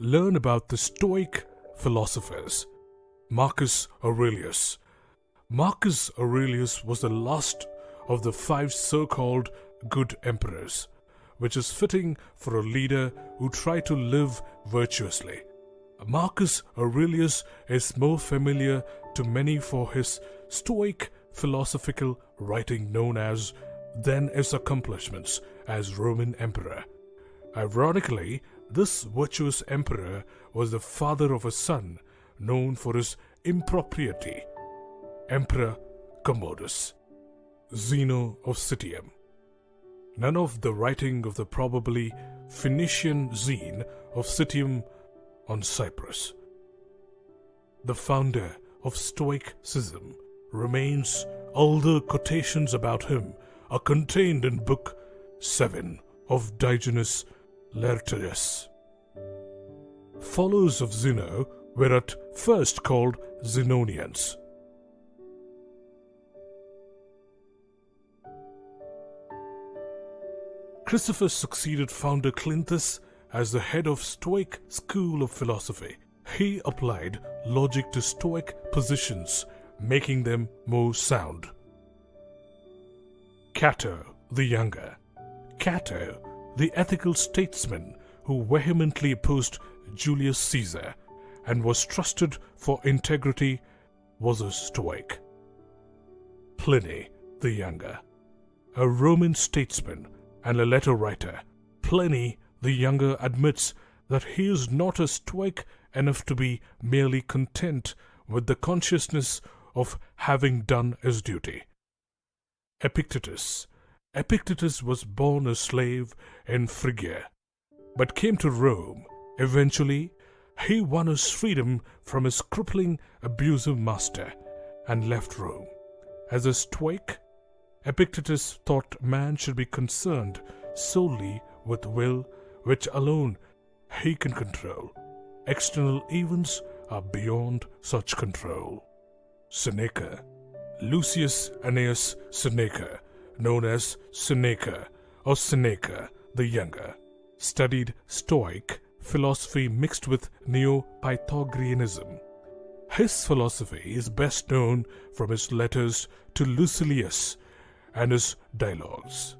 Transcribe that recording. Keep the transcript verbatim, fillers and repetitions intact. learn about the Stoic philosophers. Marcus Aurelius. Marcus Aurelius was the last of the five so-called good emperors, which is fitting for a leader who tried to live virtuously. Marcus Aurelius is more familiar to many for his Stoic philosophical writing known as than his accomplishments as Roman emperor. Ironically, this virtuous emperor was the father of a son known for his impropriety, Emperor Commodus. Zeno of Citium. None of the writing of the probably Phoenician Zeno of Citium on Cyprus, the founder of Stoicism, remains, although quotations about him are contained in Book seven of Diogenes Laertius. Followers of Zeno were at first called Zenonians. Chrysippus succeeded founder Cleanthes as the head of Stoic school of philosophy. He applied logic to Stoic positions, making them more sound. Cato the Younger. Cato, the ethical statesman who vehemently opposed Julius Caesar and was trusted for integrity, was a Stoic. Pliny the Younger. A Roman statesman and a letter writer, Pliny the Younger admits that he is not a Stoic enough to be merely content with the consciousness of having done his duty. Epictetus. Epictetus was born a slave in Phrygia, but came to Rome. Eventually, he won his freedom from his crippling, abusive master and left Rome. As a Stoic, Epictetus thought man should be concerned solely with will, which alone he can control. External events are beyond such control. Seneca. Lucius Annaeus Seneca, known as Seneca or Seneca the Younger, studied Stoic philosophy mixed with neo-Pythagoreanism. His philosophy is best known from his letters to Lucilius and his dialogues.